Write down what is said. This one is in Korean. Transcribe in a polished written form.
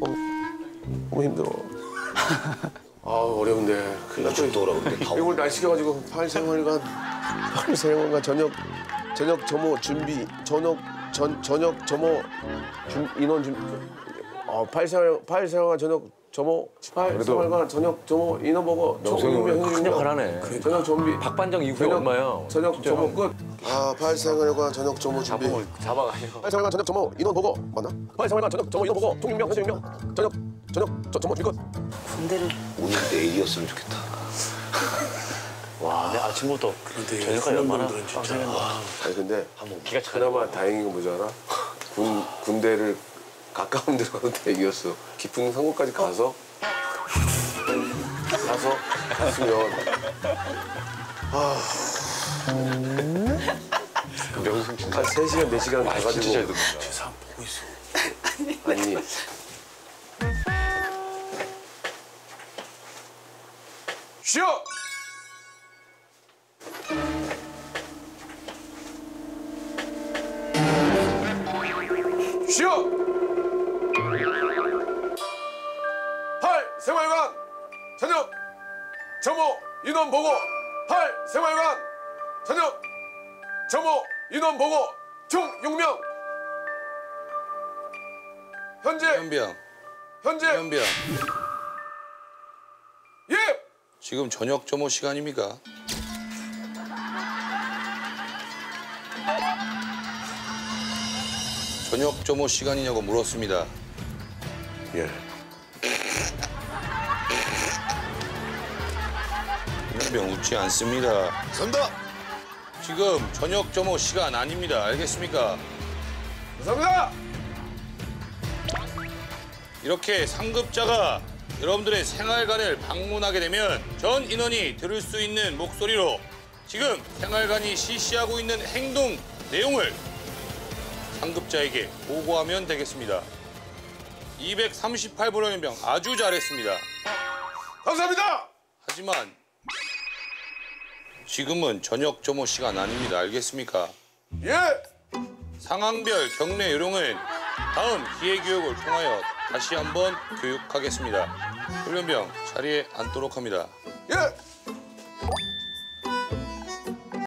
너무 힘들어. 아 어려운데. 그날 좀 더우라고. 이걸 날 시켜가지고 8생활간 저녁 점호 준비. 저녁 점호 인원 준비. 아 8생활간 저녁 점호 8생활간 저녁 점호 인원 보고. 명성이 큰 역할 하네. 저녁 준비. 박반정 이후에 엄마야. 저녁 점호 끝. 아 8생활간 저녁 점호 준비. 잡아가요. 8생활간 저녁 점호 인원 보고. 맞나? 8생활간 저녁 점호 인원 보고. 총 6명, 현재 6명. 저녁 점호 준비 끝. 군대를. 오늘 내일이었으면 좋겠다. 와, 내 아침부터 저녁까지 얼마나 빡세는 거야. 아니 근데 기가 그나마 다행인 거 뭐지 알아? 군대를 가까운 데로 가는 대기였어. 깊은 산골까지 가서 갔으면. 아. 명승 진짜 한 3시간, 4시간 가가지고. 진짜 저 사람 보고 있어. 아니. 쉬어! 쉬어! 8생활관 저녁 점호 인원 보고. 8생활관 저녁 점호 인원 보고. 총 6명. 현재 예! 지금 저녁 점호 시간입니까? 저녁 점호 시간이냐고 물었습니다. 예. 이놈병 웃지 않습니다. 감사합니다. 지금 저녁 점호 시간 아닙니다. 알겠습니까? 감사합니다. 이렇게 상급자가 여러분들의 생활관을 방문하게 되면 전 인원이 들을 수 있는 목소리로 지금 생활관이 실시하고 있는 행동 내용을 상급자에게 보고하면 되겠습니다. 238번 현병 아주 잘했습니다. 감사합니다. 하지만 지금은 저녁 점호 시간 아닙니다. 알겠습니까? 예. 상황별 경례 요령은 다음 기회교육을 통하여 다시 한번 교육하겠습니다. 훈련병 자리에 앉도록 합니다. 예!